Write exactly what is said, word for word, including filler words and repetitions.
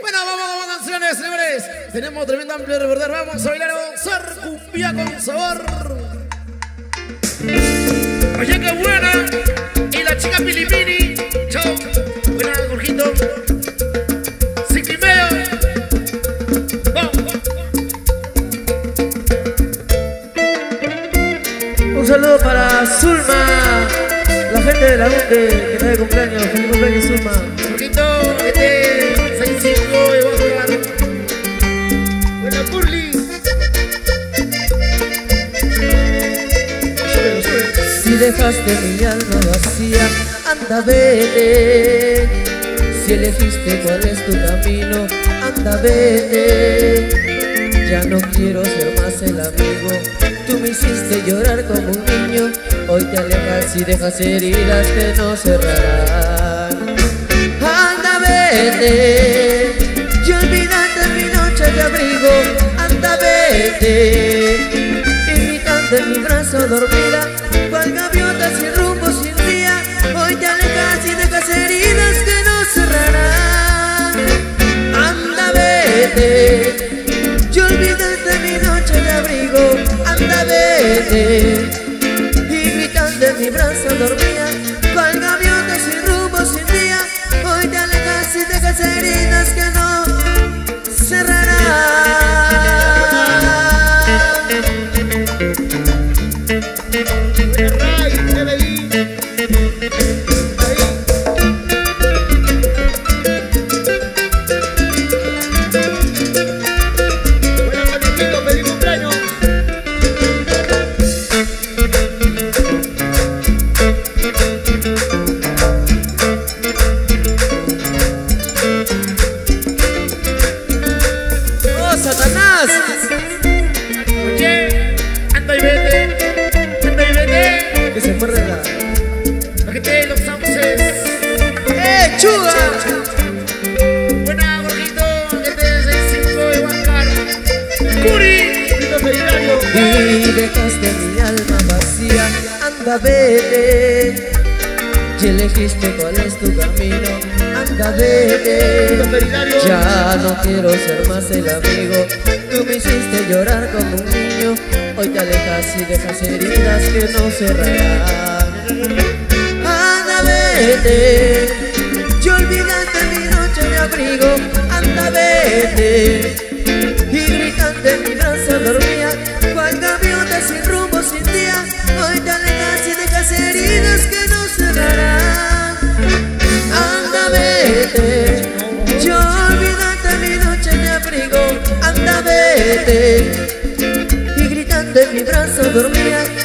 Bueno, vamos con canciones, señores. Tenemos tremendo amplio repertorio. Vamos a bailar a gozar cumbia con sabor. Oye, qué buena. Y la chica Pilipini. Chau. Buena, Jorgito. Siquimeo. Un saludo para Zulma, la gente de la UNDE, que está de cumpleaños. Feliz cumpleaños, Zulma. Jorgito, este seis cinco y vamos a jugar. Buena, Curly. Si dejaste mi alma vacía, anda, vete. Si elegiste cuál es tu camino, anda, vete. Ya no quiero ser más el amigo. Tú me hiciste llorar como un niño. Hoy te alejas y dejas heridas que no cerrarán. Anda, vete. Y olvídate mi noche de abrigo. Anda, vete. Invitante en mi brazo dormida, cual gaviota sin rumbo, sin día. Hoy te alejas y dejas heridas que no cerrarán. Anda, vete. Y olvídate mi noche de abrigo. Anda, vete. Invitante mi brazo dormida, cual gaviota sin rumbo, sin día. Hoy te alejas y dejas heridas que no cerrarán. Y dejaste mi alma vacía, anda, vete. Y elegiste cuál es tu camino, anda, vete. Ya no quiero ser más el amigo. Tú me hiciste llorar como un niño. Hoy te alejas y dejas heridas que no cerrarán. Anda, vete. Y olvídate mi noche de abrigo. Anda, vete. Y gritante en mi brazo dormía, cual gaviota sin rumbo, sin día. Hoy te alejas y dejas heridas que no cerrarán. Anda, vete. Yo olvídate mi noche de abrigo. Anda, vete. Y gritando en mi brazo dormía,